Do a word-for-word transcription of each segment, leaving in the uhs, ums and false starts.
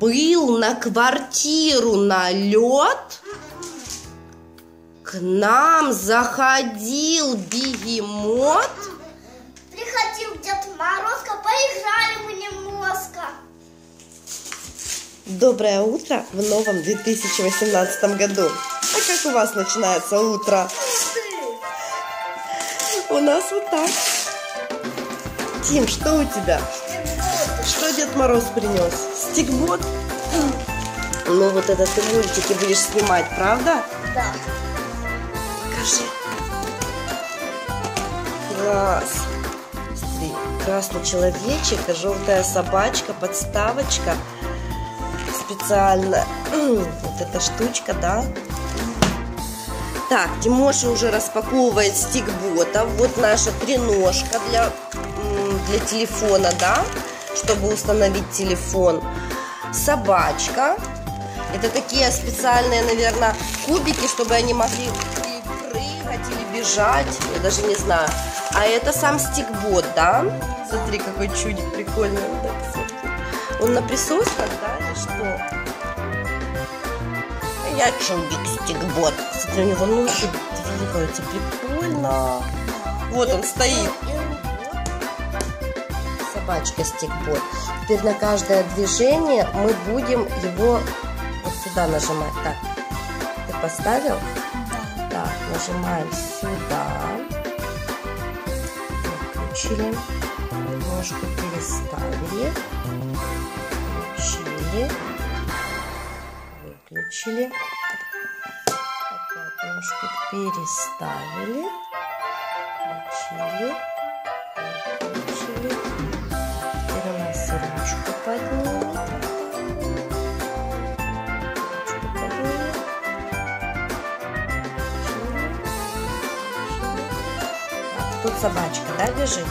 был на квартиру налет, к нам заходил бегемот. Приходил Дед Морозко, поиграли мы немножко. Доброе утро в новом две тысячи восемнадцатом году. А как у вас начинается утро? У нас вот так. Тим, что у тебя? Что Дед Мороз принес? Стикбот? Ну вот это ты мультики будешь снимать, правда? Да. Покажи. Класс. Смотри, красный человечек, желтая собачка, подставочка. Специально. Вот эта штучка, да? Так, Тимоша уже распаковывает стикбота. Вот наша треножка для, для телефона, да? Чтобы установить телефон. Собачка. Это такие специальные, наверное, кубики, чтобы они могли прыгать или бежать. Я даже не знаю. А это сам стикбот, да? Смотри, какой чудик прикольный. Он на присосках, да, или что? Я чудик стикбот. Смотри, у него ноги двигаются. Прикольно. Вот он стоит. Собачка стикбот. Теперь на каждое движение мы будем его вот сюда нажимать. Так, ты поставил? Да. Так, нажимаем сюда. Выключили. Немножко переставили. Включили. Выключили. Опять немножко переставили. Включили. Выключили. Теперь у нас ручку подняли. Ручку подняли. Включили. Включили. Так, тут собачка, да, бежит?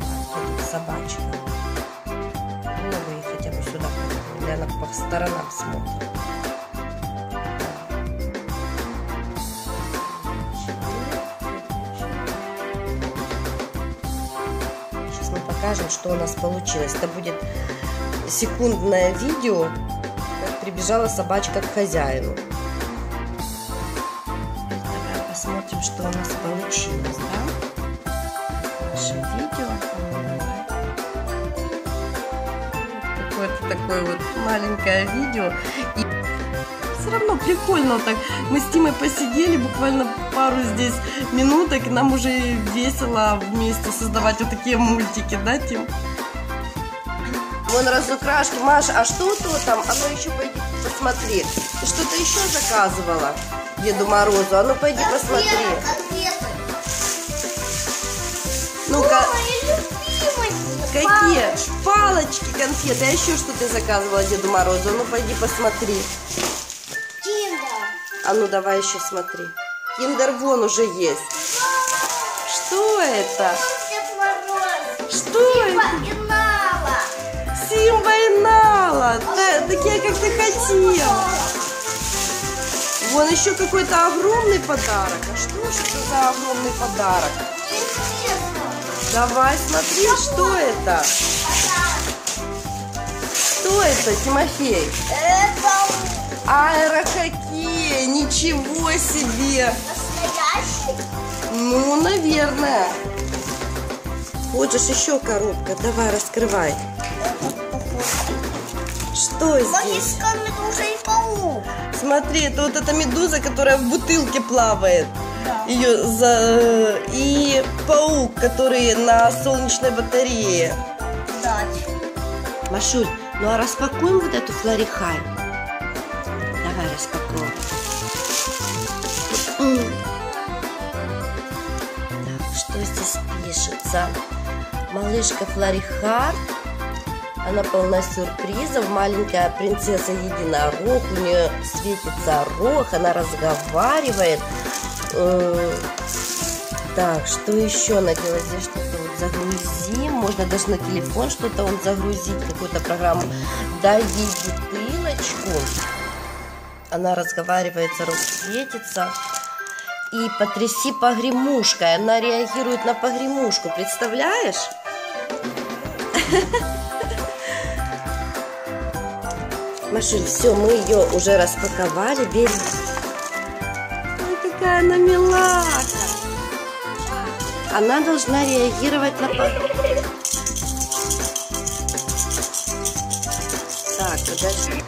Так, тут собачка. Новые хотя бы сюда, или она по сторонам смотрит. Покажем, что у нас получилось. Это будет секундное видео, как прибежала собачка к хозяину. Давай посмотрим, что у нас получилось, да? Наше видео. Какое-то такое вот маленькое видео. И все равно прикольно так. Мы с Тимой посидели буквально пару здесь минуток, и нам уже весело вместе создавать вот такие мультики, да, Тим? Вон разукрашки. Маша, а что-то там? А ну еще пойди посмотри. Ты что-то еще заказывала Деду Морозу? А ну пойди конфеты, посмотри. Ну-ка. Какие? Палочки. Палочки, конфеты. А еще что ты заказывала Деду Морозу? А ну пойди посмотри. А ну давай еще смотри. Киндер вон уже есть. Что это? Что Симба это? И Нала. Симба и Нала. А да, такие, как ты хотел. Вон еще какой-то огромный подарок. А что же это за огромный подарок? Интересно. Давай смотри, я что буду. Это? Подарок. Что это, Тимофей? Это... Аэрохоккей, ничего себе! Настоящий? Ну, наверное. Хочешь еще коробка? Давай, раскрывай. Что здесь? Медуза и паук. Смотри, это вот эта медуза, которая в бутылке плавает. Да. Ее за... И паук, который на солнечной батарее. Да. Машуль, ну а распакуем вот эту Флорихар. Давай распакуем. Так, что здесь пишется? Малышка Фларри Харт. Она полна сюрпризов. Маленькая принцесса единорог. У нее светится рог. Она разговаривает. Так, что еще надела? Здесь что-то вот загрузим. Можно даже на телефон что-то вот загрузить. Какую-то программу. Дай ей бутылочку. Она разговаривает, светится. И потряси погремушкой. Она реагирует на погремушку. Представляешь? машин. Все, мы ее уже распаковали. Берем. Ой, какая она милая. Она должна реагировать на... Так, подожди.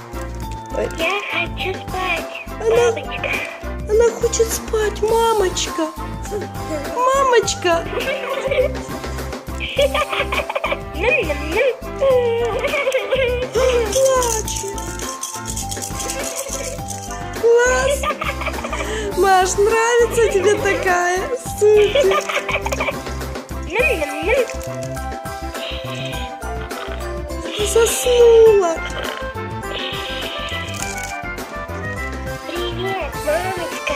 Ой. Я хочу спать, она... мамочка. Она хочет спать, мамочка. Мамочка. Плачет. Класс. Маш, нравится тебе такая? Супер. Заснула. Привет, мамочка.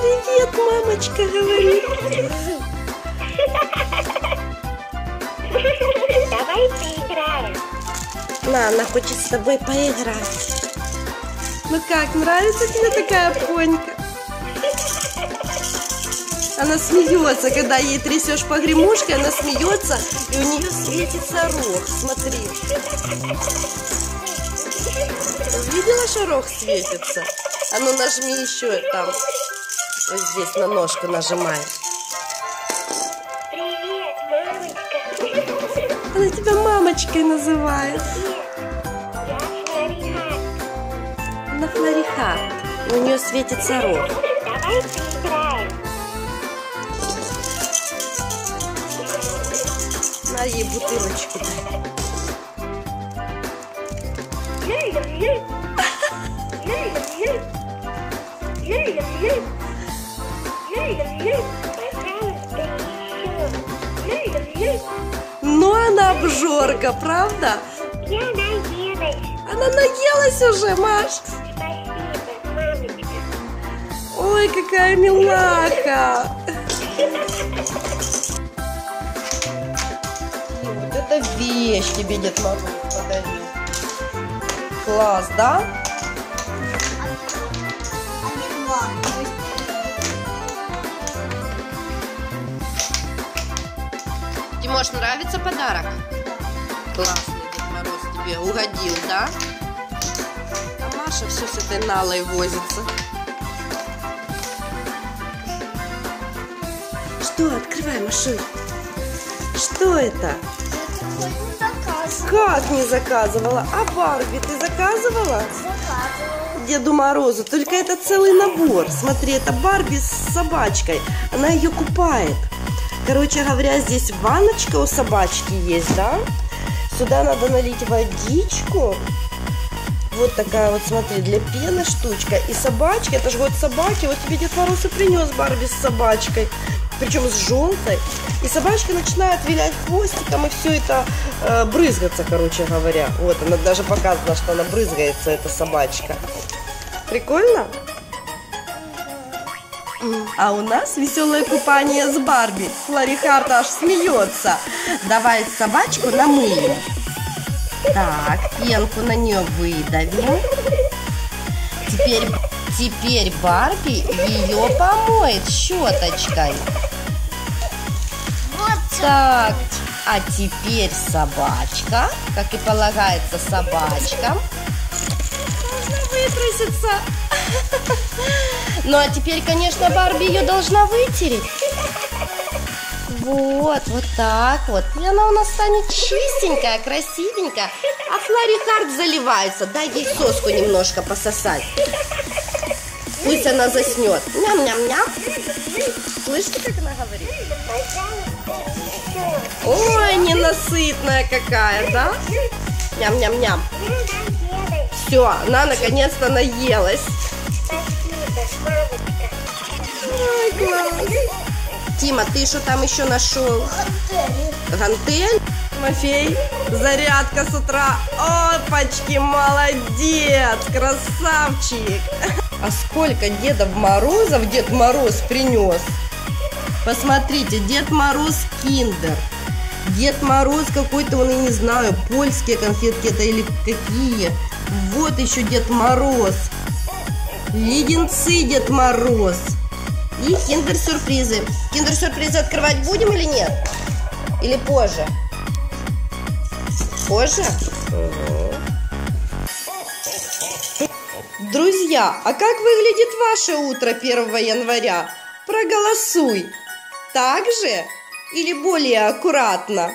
Привет, мамочка, говорит. Давай поиграем. На, она хочет с тобой поиграть. Ну как, нравится тебе такая понька? Она смеется, когда ей трясешь погремушкой, она смеется, и у нее светится рог. Смотри. Видела, что рог светится? А ну нажми еще там. Вот здесь на ножку нажимай. Привет, мамочка. Она тебя мамочкой называет. Я Флорри Харт. Она Флорри Харт. У нее светится рог. Давай поиграем. На ей бутылочку. Ну она обжорка, правда? Я наелась. Она наелась уже, Маш. Спасибо, мамочка. Ой, какая милаха. Это вещь тебе Дед Мороз подарил. Класс, да? Димош, нравится подарок? Классный Дед Мороз тебе угодил, да? А Маша все с этой Налой возится. Что? Открывай, Машуль. Что это? Как не заказывала? А Барби ты заказывала? Заказывала. Деду Морозу. Только это целый набор. Смотри, это Барби с собачкой. Она ее купает. Короче говоря, здесь ванночка у собачки есть, да? Сюда надо налить водичку. Вот такая вот, смотри, для пены штучка. И собачка, это же вот собаки. Вот тебе Дед Мороз и принес Барби с собачкой. Причем с желтой. И собачка начинает вилять хвостиком, и все это э, брызгаться, короче говоря. Вот, она даже показывала, что она брызгается, эта собачка. Прикольно? А у нас веселое купание с Барби. Флорри Харт аж смеется. Давай собачку намылим. Так, пенку на нее выдавим. Теперь... Теперь Барби ее помоет щеточкой. Вот так, а теперь собачка, как и полагается собачкам, должна вытруситься. Ну а теперь, конечно, Барби ее должна вытереть. Вот, вот так вот. И она у нас станет чистенькая, красивенькая. А Флорри Харт заливается. Дай ей соску немножко пососать. Пусть она заснет. Ням-ням-ням. Слышите, как она говорит? Ой, ненасытная какая, да? Ням-ням-ням. Все, она наконец-то наелась. Ой, класс. Тима, ты что там еще нашел? Гантель. Мафей, зарядка с утра. Опачки, молодец, красавчик. А сколько Дедов Морозов Дед Мороз принес? Посмотрите, Дед Мороз киндер. Дед Мороз какой-то, он, я не знаю, польские конфетки это или какие. Вот еще Дед Мороз. Леденцы Дед Мороз. И киндер-сюрпризы. Киндер-сюрпризы открывать будем или нет? Или позже? Позже? Друзья, а как выглядит ваше утро первого января? Проголосуй! Так же или более аккуратно?